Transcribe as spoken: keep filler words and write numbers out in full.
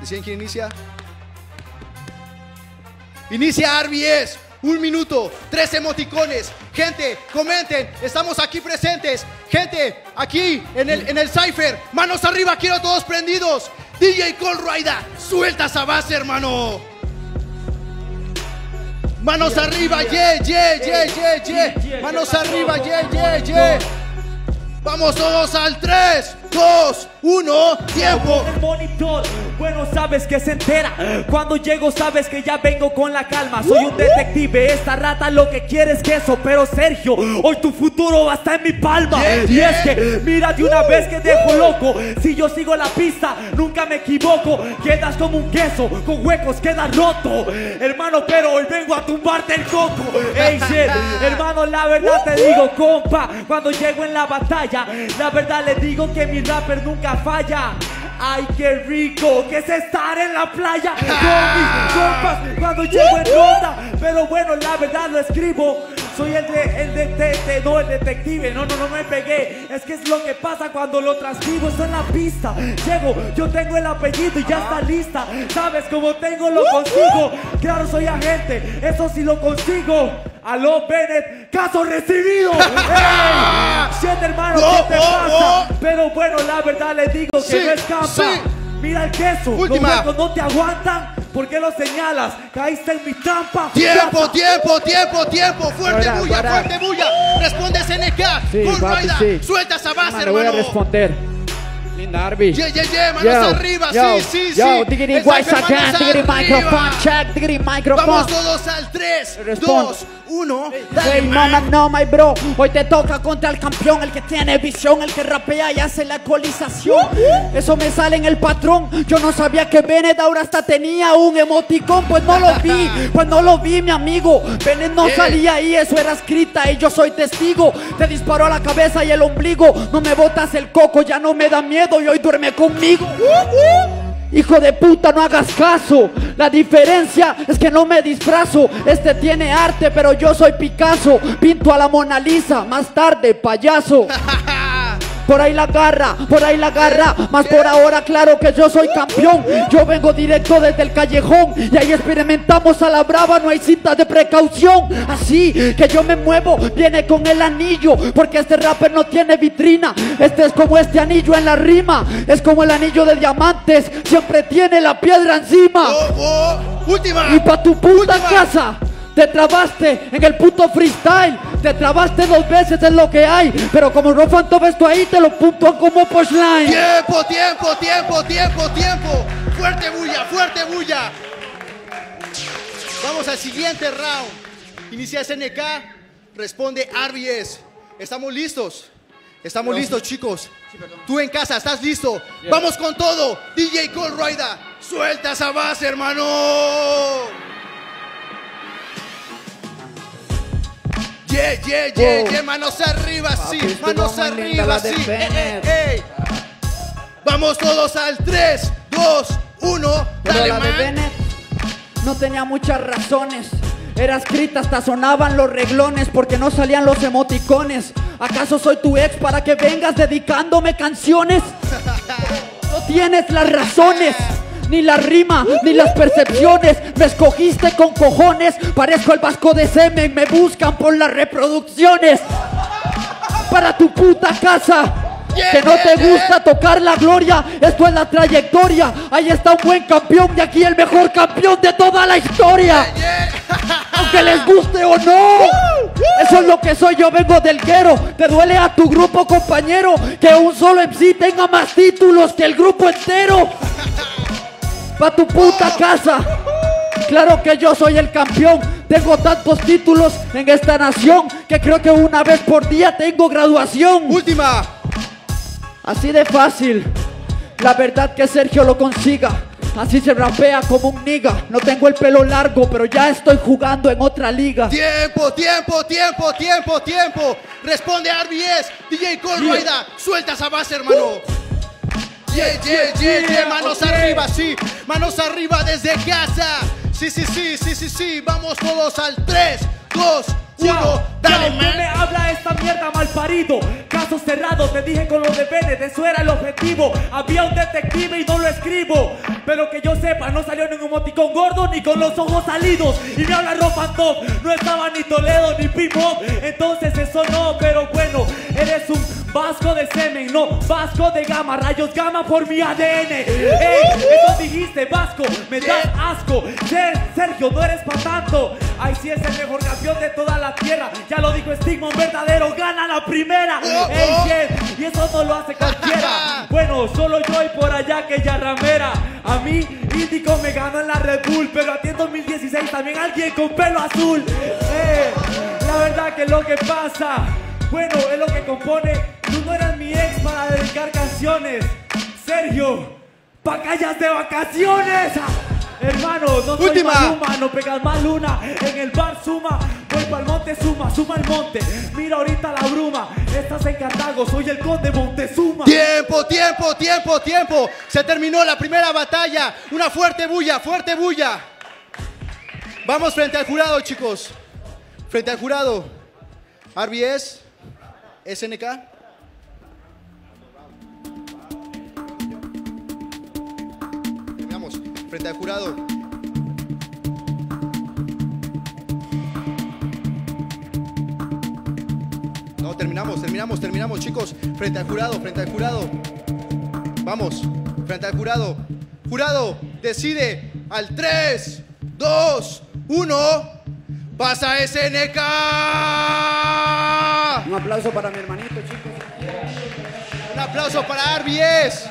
Decían quién inicia. Inicia R V S. Un minuto, tres emoticones. Gente, comenten, estamos aquí presentes. Gente, aquí en el, en el Cypher. Manos arriba, quiero todos prendidos. D J Kolerider, suelta esa base, hermano. Manos yeah, arriba, yeah, yeah, yeah, yeah, yeah, yeah. Manos arriba, yeah, yeah, yeah. Vamos todos al tres, dos, uno, tiempo. El monitor, bueno sabes que se entera. Cuando llego sabes que ya vengo con la calma. Soy un detective, esta rata lo que quiere es queso. Pero Sergio, hoy tu futuro va a estar en mi palma. Y es que, mira de una vez que dejo loco. Si yo sigo la pista, nunca me equivoco. Quedas como un queso, con huecos quedas roto. Hermano, pero hoy vengo a tumbarte el coco. Hey, shit, hermano, la verdad te digo, compa. Cuando llego en la batalla, la verdad les digo que mi rapper nunca falla. Ay, qué rico que es estar en la playa con mis compas cuando llego en onda. Pero bueno, la verdad lo escribo. Soy el de, el de, de, de, no, el detective, no, no, no me pegué. Es que es lo que pasa cuando lo transcribo, está en la pista. Llego, yo tengo el apellido y ya está lista. Sabes cómo tengo, lo consigo. Claro, soy agente, eso sí lo consigo. Aló, Bennett, caso recibido. ¡Ey! Siete hermanos, no, ¿qué te oh, pasa? Oh. Pero bueno, la verdad les digo sí, que no escapa. Sí. Mira el queso, última. Los no te aguantan. ¿Por qué lo señalas? Caíste en mi trampa. Tiempo, ¡Casa! tiempo, tiempo, tiempo. Fuerte para, bulla, para. fuerte bulla. Responde S N K. Sí, Kolerider, sí. Suelta esa base, hermano. Voy a responder. Linda Arby's. Yeah, yeah, yeah. Manos yo, arriba. Yo, sí, sí, yo, sí. Yo, tiggity, guays, acá. Tiggity, microphone, check. Tiggity, microphone. Vamos todos al tres, dos, uno. Dale, mama, no, my bro. Hoy te toca contra el campeón, el que tiene visión, el que rapea y hace la ecualización. Eso me sale en el patrón. Yo no sabía que Bennett ahora hasta tenía un emoticón. Pues no lo vi, pues no lo vi, mi amigo. Bennett no salía ahí, eso era escrita y yo soy testigo. Te disparó a la cabeza y el ombligo. No me botas el coco, ya no me da miedo y hoy duerme conmigo. Hijo de puta, no hagas caso. La diferencia es que no me disfrazo. Este tiene arte, pero yo soy Picasso. Pinto a la Mona Lisa, más tarde, payaso. Por ahí la garra, por ahí la garra. Más por ahora, claro que yo soy campeón. Yo vengo directo desde el callejón. Y ahí experimentamos a la brava, no hay cintas de precaución. Así que yo me muevo, viene con el anillo. Porque este rapper no tiene vitrina. Este es como este anillo en la rima. Es como el anillo de diamantes. Siempre tiene la piedra encima. Oh, oh, última. Y pa' tu puta última. Casa. Te trabaste en el puto freestyle. Te trabaste dos veces, es lo que hay. Pero como Rofa ves tú ahí, te lo puntúan como pushline. Tiempo, tiempo, tiempo, tiempo, tiempo. Fuerte bulla, fuerte bulla. Vamos al siguiente round. Inicia S N K, responde R V S. Estamos listos. Estamos perdón. listos, chicos. Sí, tú en casa, ¿estás listo? Yeah. Vamos con todo. D J Kolerider, suelta esa base, hermano. Yeah, yeah, yeah, yeah, manos arriba, sí, manos arriba, sí, ey, ey, ey. Vamos todos al tres, dos, uno, dale, man. La de Bennett no tenía muchas razones. Era escrita, hasta sonaban los reglones porque no salían los emoticones. ¿Acaso soy tu ex para que vengas dedicándome canciones? No tienes las razones. Ni la rima, ni las percepciones. Me escogiste con cojones. Parezco el vasco de semen. Me buscan por las reproducciones. Para tu puta casa. Que no te gusta tocar la gloria. Esto es la trayectoria. Ahí está un buen campeón. Y aquí el mejor campeón de toda la historia. Aunque les guste o no. Eso es lo que soy, yo vengo del guero. Te duele a tu grupo, compañero, que un solo M C tenga más títulos que el grupo entero. Pa' tu puta casa. Claro que yo soy el campeón. Tengo tantos títulos en esta nación que creo que una vez por día tengo graduación. Última. Así de fácil. La verdad que Sergio lo consiga. Así se rapea como un nigga. No tengo el pelo largo, pero ya estoy jugando en otra liga. Tiempo, tiempo, tiempo, tiempo, tiempo. Responde R B S. D J Kolerider, yeah. Suelta esa base, hermano. Uh. Yeah, yeah, yeah, yeah, manos okay. arriba, sí, manos arriba desde casa. Sí, sí, sí, sí, sí, sí, vamos todos al tres, dos, uno, dale, man. ¿Quién me habla de esta mierda, malparido? Caso cerrado, te dije con los de Bennett, eso era el objetivo. Había un detective y no lo escribo, pero que yo sepa, no salió ningún moticón gordo ni con los ojos salidos. Y me habla Rofa, no, no estaba ni Toledo ni Pimop. Entonces eso no, pero bueno, eres un vasco de semen, no, vasco de gama, rayos gama por mi A D N. Ey, eso dijiste, vasco, me das asco. Sergio, no eres para tanto. Ay, sí es el mejor campeón de toda la tierra. Ya lo dijo Stigma, un verdadero gana la primera. Ey, yes, y eso no lo hace cualquiera. Bueno, solo yo y por allá aquella ramera. A mí, Índico me ganó en la Red Bull, pero a ti en dos mil dieciséis también alguien con pelo azul. Ey, la verdad que lo que pasa, bueno, es lo que compone. Tú no eras mi ex para dedicar canciones, Sergio, pa' callas de vacaciones. Hermano, no soy Última. Maluma, no pegas más luna. En el bar suma, voy pa'l monte, suma, suma el monte. Mira ahorita la bruma, estás en Cartago, soy el conde Montezuma. Tiempo, tiempo, tiempo, tiempo. Se terminó la primera batalla. Una fuerte bulla, fuerte bulla. Vamos frente al jurado, chicos. Frente al jurado. R V S, S N K. Frente al jurado. No, terminamos, terminamos, terminamos, chicos. Frente al jurado, frente al jurado. Vamos, frente al jurado. Jurado, decide al tres, dos, uno. ¡Pasa S N K! Un aplauso para mi hermanito, chicos. Un aplauso para Arby's.